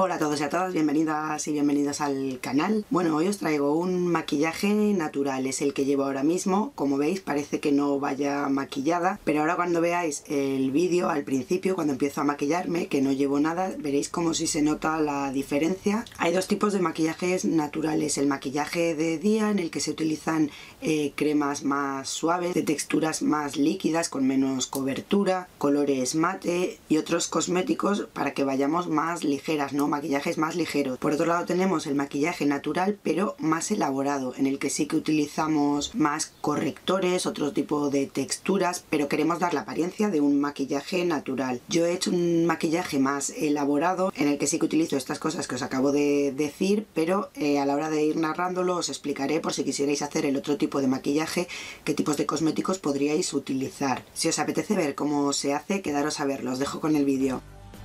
Hola a todos y a todas, bienvenidas y bienvenidos al canal. Bueno, hoy os traigo un maquillaje natural, es el que llevo ahora mismo. Como veis parece que no vaya maquillada, pero ahora cuando veáis el vídeo al principio, cuando empiezo a maquillarme, que no llevo nada, veréis como si se nota la diferencia. Hay dos tipos de maquillajes naturales, el maquillaje de día en el que se utilizan cremas más suaves, de texturas más líquidas, con menos cobertura, colores mate y otros cosméticos para que vayamos más ligeras, ¿no? Maquillajes más ligeros. Por otro lado tenemos el maquillaje natural pero más elaborado, en el que sí que utilizamos más correctores, otro tipo de texturas, pero queremos dar la apariencia de un maquillaje natural. Yo he hecho un maquillaje más elaborado en el que sí que utilizo estas cosas que os acabo de decir, pero a la hora de ir narrándolo os explicaré, por si quisierais hacer el otro tipo de maquillaje, qué tipos de cosméticos podríais utilizar. Si os apetece ver cómo se hace, quedaros a verlo, os dejo con el vídeo.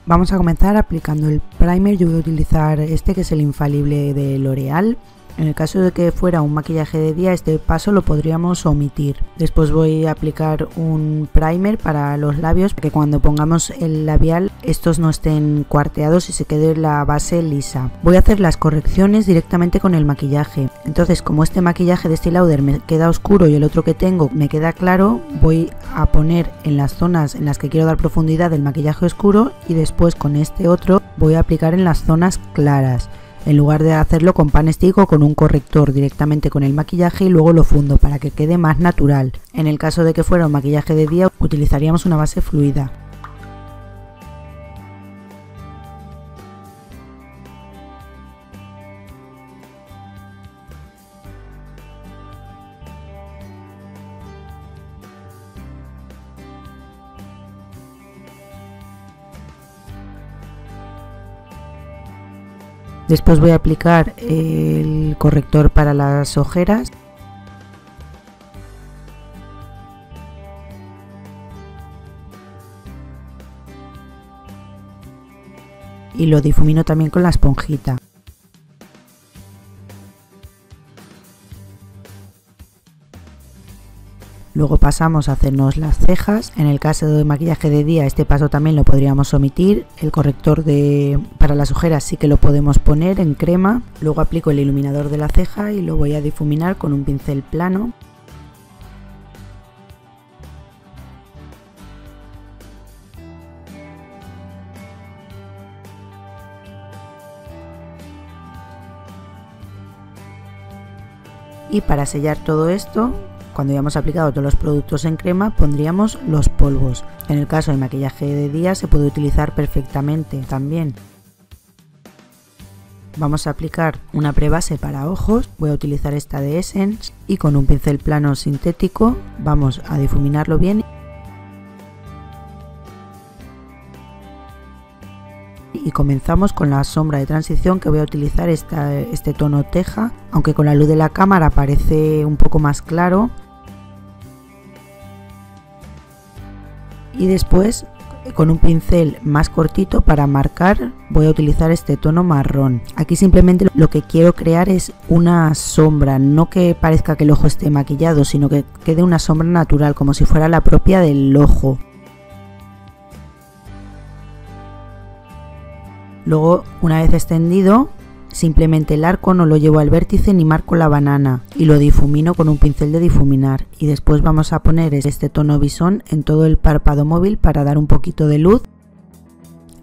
Vamos a comenzar aplicando el primer. Yo voy a utilizar este que es el infalible de L'Oréal. En el caso de que fuera un maquillaje de día, este paso lo podríamos omitir. Después voy a aplicar un primer para los labios, para que cuando pongamos el labial estos no estén cuarteados y se quede la base lisa. Voy a hacer las correcciones directamente con el maquillaje. Entonces, como este maquillaje de Estée Lauder me queda oscuro y el otro que tengo me queda claro, voy a poner en las zonas en las que quiero dar profundidad el maquillaje oscuro y después con este otro voy a aplicar en las zonas claras. En lugar de hacerlo con pan stick o con un corrector, directamente con el maquillaje y luego lo fundo para que quede más natural. En el caso de que fuera un maquillaje de día, utilizaríamos una base fluida. Después voy a aplicar el corrector para las ojeras. Y lo difumino también con la esponjita. Luego pasamos a hacernos las cejas. En el caso de maquillaje de día, este paso también lo podríamos omitir. El corrector para las ojeras sí que lo podemos poner en crema. Luego aplico el iluminador de la ceja y lo voy a difuminar con un pincel plano. Y para sellar todo esto, cuando hayamos aplicado todos los productos en crema, pondríamos los polvos. En el caso de maquillaje de día se puede utilizar perfectamente también. Vamos a aplicar una prebase para ojos. Voy a utilizar esta de Essence y con un pincel plano sintético vamos a difuminarlo bien y comenzamos con la sombra de transición, que voy a utilizar este tono teja, aunque con la luz de la cámara parece un poco más claro. Y después, con un pincel más cortito para marcar, voy a utilizar este tono marrón. Aquí simplemente lo que quiero crear es una sombra, no que parezca que el ojo esté maquillado, sino que quede una sombra natural, como si fuera la propia del ojo. Luego, una vez extendido, simplemente el arco no lo llevo al vértice ni marco la banana y lo difumino con un pincel de difuminar. Y después vamos a poner este tono bisón en todo el párpado móvil para dar un poquito de luz.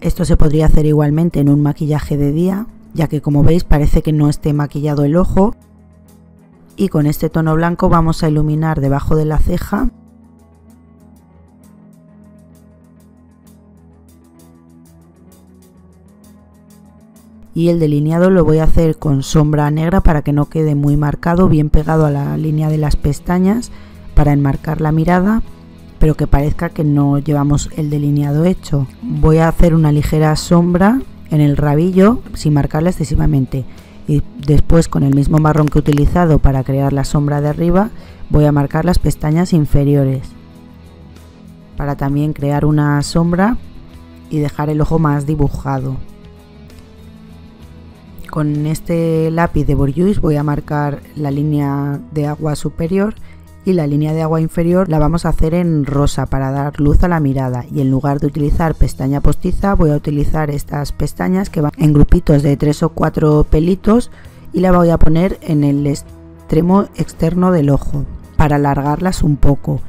Esto se podría hacer igualmente en un maquillaje de día, ya que como veis parece que no esté maquillado el ojo. Y con este tono blanco vamos a iluminar debajo de la ceja. Y el delineado lo voy a hacer con sombra negra para que no quede muy marcado, bien pegado a la línea de las pestañas para enmarcar la mirada, pero que parezca que no llevamos el delineado hecho. Voy a hacer una ligera sombra en el rabillo sin marcarla excesivamente y después con el mismo marrón que he utilizado para crear la sombra de arriba voy a marcar las pestañas inferiores para también crear una sombra y dejar el ojo más dibujado. Con este lápiz de Bourjois voy a marcar la línea de agua superior y la línea de agua inferior la vamos a hacer en rosa para dar luz a la mirada, y en lugar de utilizar pestaña postiza voy a utilizar estas pestañas que van en grupitos de 3 o 4 pelitos y la voy a poner en el extremo externo del ojo para alargarlas un poco.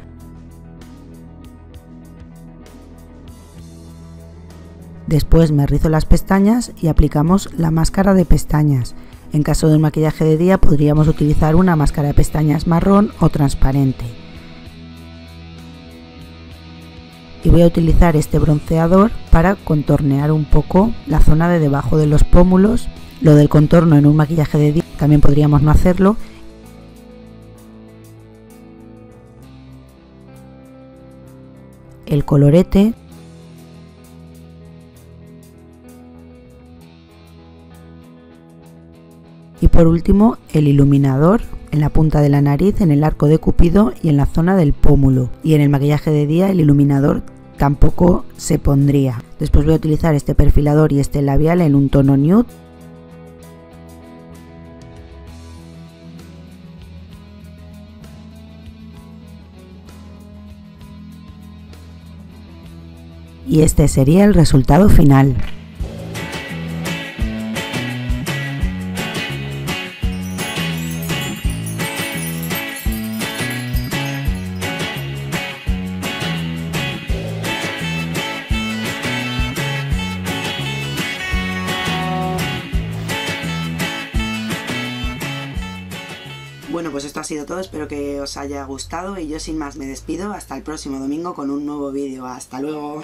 Después me rizo las pestañas y aplicamos la máscara de pestañas. En caso de un maquillaje de día podríamos utilizar una máscara de pestañas marrón o transparente. Y voy a utilizar este bronceador para contornear un poco la zona de debajo de los pómulos. Lo del contorno en un maquillaje de día también podríamos no hacerlo. El colorete. Y por último el iluminador en la punta de la nariz, en el arco de Cupido y en la zona del pómulo. Y en el maquillaje de día el iluminador tampoco se pondría. Después voy a utilizar este perfilador y este labial en un tono nude. Y este sería el resultado final. Bueno, pues esto ha sido todo, espero que os haya gustado y yo sin más me despido hasta el próximo domingo con un nuevo vídeo. ¡Hasta luego!